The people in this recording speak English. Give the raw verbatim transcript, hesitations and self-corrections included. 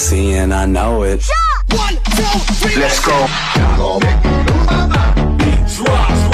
sexy and I know it. One, two, three, let's go.